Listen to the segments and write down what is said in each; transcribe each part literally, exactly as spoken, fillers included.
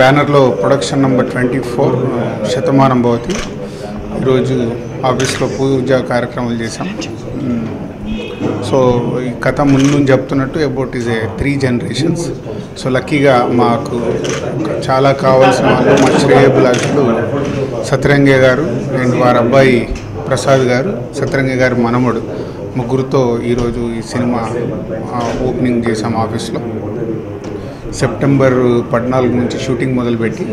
banner lo production number twenty-four Shatamanam Bhavati roju office lo puja karyakramalu chesam. So ee katha mundu cheptunnattu about is a three generations. So lucky ga maaku chaala kavalsina allo ma shreyabulaslu Satrangay garu and vaara abbayi Prasad garu Satrangay garu manamudu muguruto ee roju ee cinema opening chesam office lo. September fourteenth nunchi shooting modal petti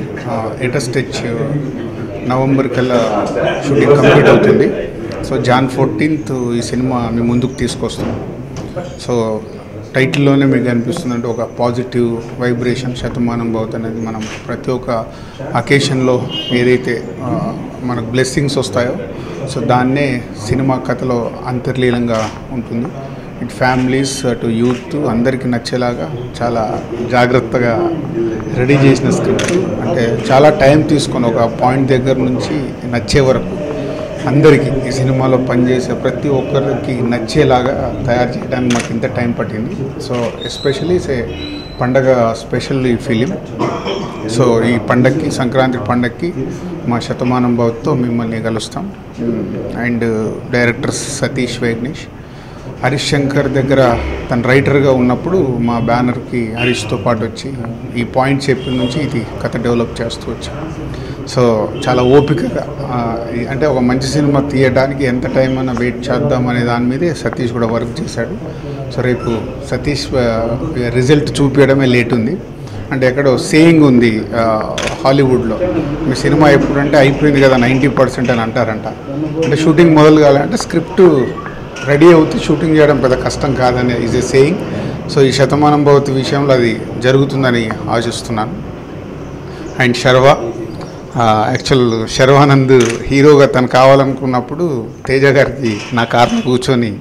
latest stretch November kala shooting complete avutundi. So January fourteenth ee cinema me munduku teeskostam. So title lone meeku anipistundante oka positive vibration Shatamanam Bhavati anadi manam prati oka occasion lo edaithe manaku blessings vastayo so danne cinema kathalo antarleelanga untundi. It families uh, to youth to andariki nachelaga chala jagrattaga ready chesina script ante chala time teeskoni oka point daggar nunchi nache varaku andariki ee cinema lo pan chese prati okkariki nachelaga tayar cheyadaniki maaku inta time pattindi. So especially say పండగ special ఈ film. So ఈ పండగకి సంక్రాంతి పండగకి మా శతమానం భవతితో మిమ్మల్ని కలుస్తాం. And directors Satish వేగేష్ హరిశంకర్ దగ్గర తన రైటర్గా ఉన్నప్పుడు మా బ్యానర్కి హరీష్తో పాటు వచ్చి ఈ పాయింట్ చెప్పిన నుంచి ఇది కథ డెవలప్ చేస్తూ వచ్చాం. సో చాలా ఓపికగా అంటే ఒక మంచి సినిమా తీయడానికి ఎంత టైం అయినా వెయిట్ చేద్దాం అనే దాని మీదే సతీష్ కూడా వర్క్ చేశాడు. సో రేపు సతీష్ రిజల్ట్ చూపించడమే లేట్ ఉంది. అంటే ఎక్కడో సేయింగ్ ఉంది హాలీవుడ్లో, మీ సినిమా ఎప్పుడంటే అయిపోయింది కదా నైంటీ పర్సెంట్ అని అంటారంట. అంటే షూటింగ్ మొదలు కావాలంటే స్క్రిప్ట్ రెడీ అవుతూ షూటింగ్ చేయడం పెద్ద కష్టం కాదని ఈజ్ ఏ సేయింగ్. సో ఈ శతమానం భవతి విషయంలో అది జరుగుతుందని ఆశిస్తున్నాను. అండ్ శర్వ యాక్చువల్ శర్వానంద్ హీరోగా తను కావాలనుకున్నప్పుడు తేజ గారికి నా కార్లో కూర్చొని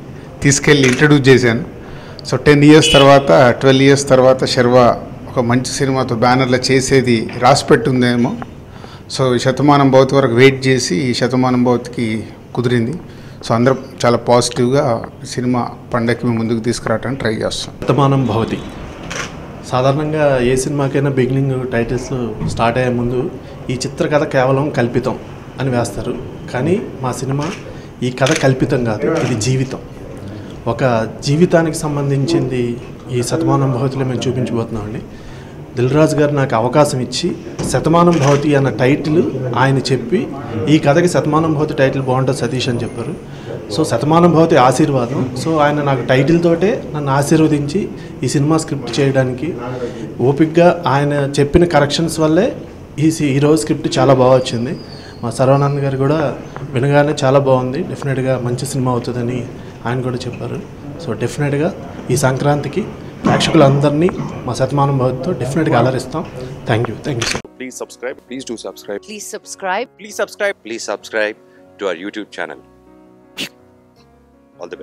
తీసుకెళ్ళి ఇంట్రడ్యూస్ చేశాను. సో టెన్ ఇయర్స్ తర్వాత ట్వెల్వ్ ఇయర్స్ తర్వాత శర్వ ఒక మంచి సినిమాతో బ్యానర్లో చేసేది రాసిపెట్టుందేమో. సో ఈ శతమానం భవతి వరకు వెయిట్ చేసి ఈ శతమానం భవతికి కుదిరింది. సో అందరం చాలా పాజిటివ్గా సినిమా పండగకి మేము ముందుకు తీసుకురావడానికి ట్రై చేస్తాం. శతమానం భవతి సాధారణంగా ఏ సినిమాకైనా బిగినింగ్ టైటిల్స్ స్టార్ట్ అయ్యే ముందు ఈ చిత్రకథ కేవలం కల్పితం అని వేస్తారు, కానీ మా సినిమా ఈ కథ కల్పితం కాదు, ఇది జీవితం. ఒక జీవితానికి సంబంధించింది ఈ శతమానం భవతిలో మేము చూపించబోతున్నామండి. దిల్రాజ్ గారు నాకు అవకాశం ఇచ్చి శతమానం భవతి అన్న టైటిల్ ఆయన చెప్పి ఈ కథకి శతమానం భవతి టైటిల్ బాగుంటుంది సతీష్ అని చెప్పారు. సో శతమానం భవతి ఆశీర్వాదం. సో ఆయన నాకు టైటిల్ తోటే నన్ను ఆశీర్వదించి ఈ సినిమా స్క్రిప్ట్ చేయడానికి ఓపికగా ఆయన చెప్పిన కరెక్షన్స్ వల్లే ఈ ఈరోజు స్క్రిప్ట్ చాలా బాగా వచ్చింది. మా శర్వానంద్ గారు కూడా వినగానే చాలా బాగుంది, డెఫినెట్గా మంచి సినిమా అవుతుందని ఆయన కూడా చెప్పారు. సో డెఫినెట్గా ఈ సంక్రాంతికి ప్రేక్షకులందరినీ మా శతమానం భవతితో డెఫినెట్గా అలరిస్తాం. Thank you thank you sir. Please subscribe please to subscribe. Please subscribe. Please subscribe. Please subscribe to our YouTube channel. All the best.